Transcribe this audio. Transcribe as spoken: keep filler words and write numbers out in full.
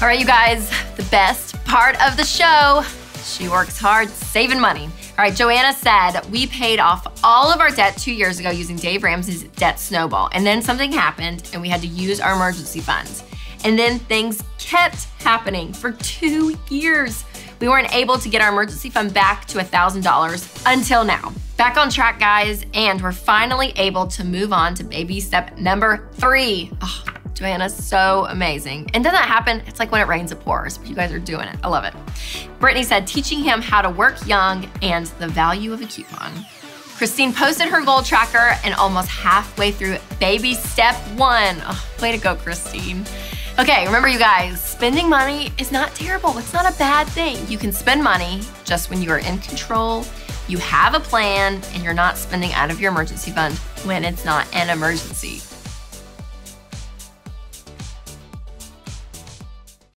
All right, you guys, the best part of the show. She works hard, saving money. All right, Joanna said, we paid off all of our debt two years ago using Dave Ramsey's debt snowball. And then something happened and we had to use our emergency funds. And then things kept happening for two years. We weren't able to get our emergency fund back to one thousand dollars until now. Back on track, guys, and we're finally able to move on to baby step number three. Oh, Joanna's so amazing. And doesn't that happen? It's like when it rains, it pours. But you guys are doing it. I love it. Brittany said, teaching him how to work young and the value of a coupon. Christine posted her goal tracker and almost halfway through baby step one. Oh, way to go, Christine. Okay, remember you guys, spending money is not terrible. It's not a bad thing. You can spend money just when you are in control, you have a plan, and you're not spending out of your emergency fund when it's not an emergency.